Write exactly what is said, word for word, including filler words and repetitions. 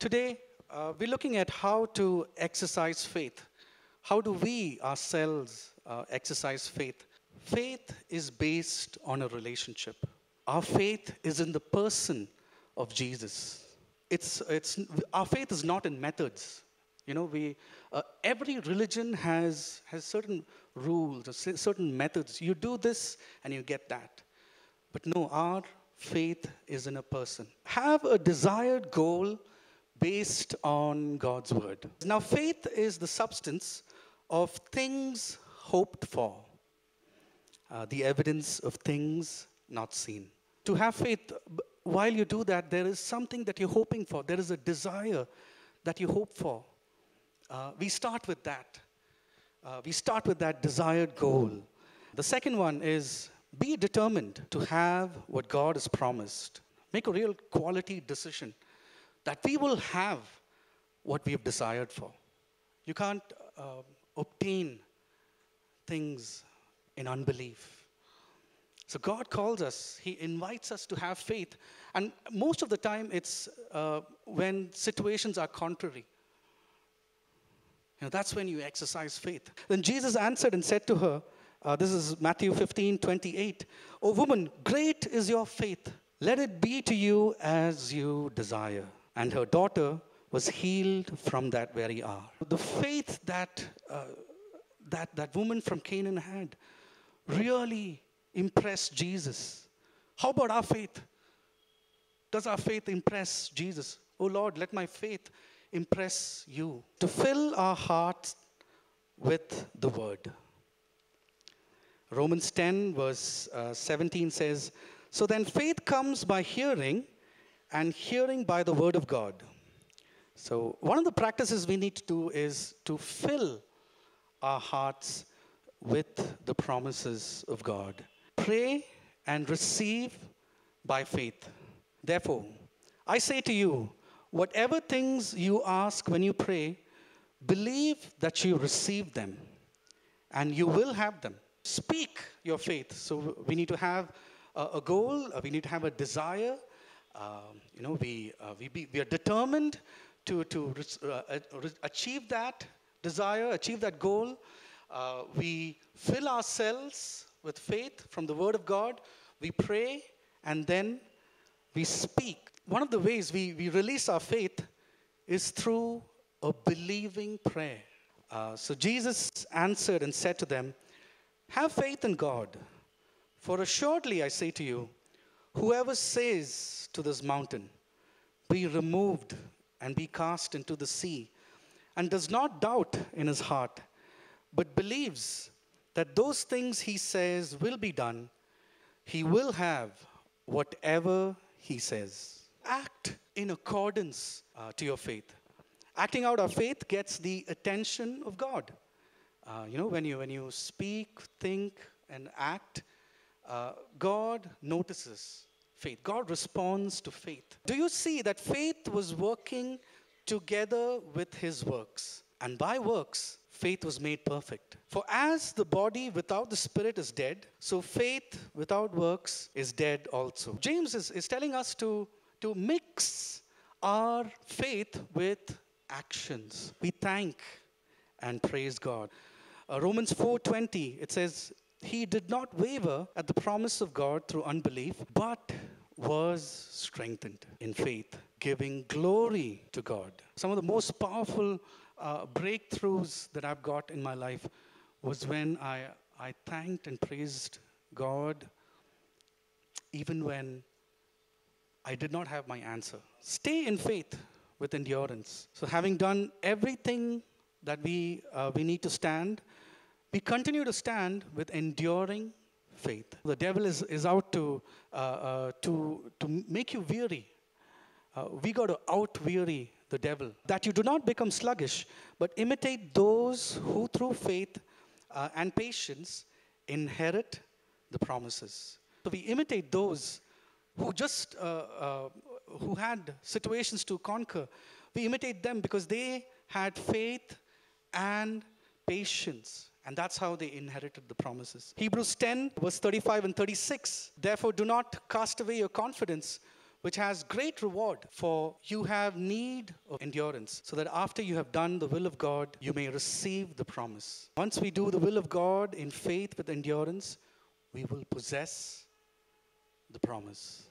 Today, uh, we're looking at how to exercise faith. How do we ourselves uh, exercise faith? Faith is based on a relationship. Our faith is in the person of Jesus. It's, it's, our faith is not in methods. You know, we, uh, every religion has, has certain rules, or certain methods. You do this and you get that. But no, our faith is in a person. Have a desired goal based on God's word. Now, faith is the substance of things hoped for, uh, the evidence of things not seen. To have faith, while you do that, there is something that you're hoping for. There is a desire that you hope for. Uh, we start with that. Uh, we start with that desired goal. The second one is be determined to have what God has promised. Make a real quality decision that we will have what we've desired for. You can't uh, obtain things in unbelief. So God calls us. He invites us to have faith. And most of the time, it's uh, when situations are contrary. You know, that's when you exercise faith. Then Jesus answered and said to her, Uh, this is Matthew fifteen, twenty-eight. "O woman, great is your faith. Let it be to you as you desire." And her daughter was healed from that very hour. The faith that uh, that, that woman from Canaan had really impressed Jesus. How about our faith? Does our faith impress Jesus? "Oh Lord, let my faith impress you." To fill our hearts with the word. Romans ten verse seventeen says, "So then faith comes by hearing, and hearing by the word of God." So one of the practices we need to do is to fill our hearts with the promises of God. Pray and receive by faith. "Therefore, I say to you, whatever things you ask when you pray, believe that you receive them, and you will have them." Speak your faith. So we need to have a, a goal. We need to have a desire. Um, you know, we uh, we, be, we are determined to to uh, achieve that desire, achieve that goal. Uh, we fill ourselves with faith from the Word of God. We pray and then we speak. One of the ways we we release our faith is through a believing prayer. Uh, so Jesus answered and said to them, "Have faith in God, for assuredly I say to you, whoever says to this mountain, 'Be removed and be cast into the sea,' and does not doubt in his heart, but believes that those things he says will be done, he will have whatever he says." Act in accordance uh, to your faith. Acting out our faith gets the attention of God. Uh, you know, when you, when you speak, think, and act, uh, God notices faith. God responds to faith. Do you see that faith was working together with his works? And by works, faith was made perfect. "For as the body without the spirit is dead, so faith without works is dead also." James is, is telling us to, to mix our faith with actions. We thank and praise God. Uh, Romans four twenty, it says, "He did not waver at the promise of God through unbelief, but was strengthened in faith, giving glory to God." Some of the most powerful uh, breakthroughs that I've got in my life was when I, I thanked and praised God, even when I did not have my answer. Stay in faith with endurance. So having done everything that we, uh, we need to stand, we continue to stand with enduring faith. The devil is, is out to, uh, uh, to, to make you weary. Uh, we got to out-weary the devil. "That you do not become sluggish, but imitate those who through faith uh, and patience inherit the promises." So we imitate those who just, uh, uh, who had situations to conquer. We imitate them because they had faith and patience, and that's how they inherited the promises. Hebrews ten, verse thirty-five and thirty-six, "Therefore do not cast away your confidence, which has great reward, for you have need of endurance, so that after you have done the will of God, you may receive the promise. Once we do the will of God in faith with endurance, we will possess the promise.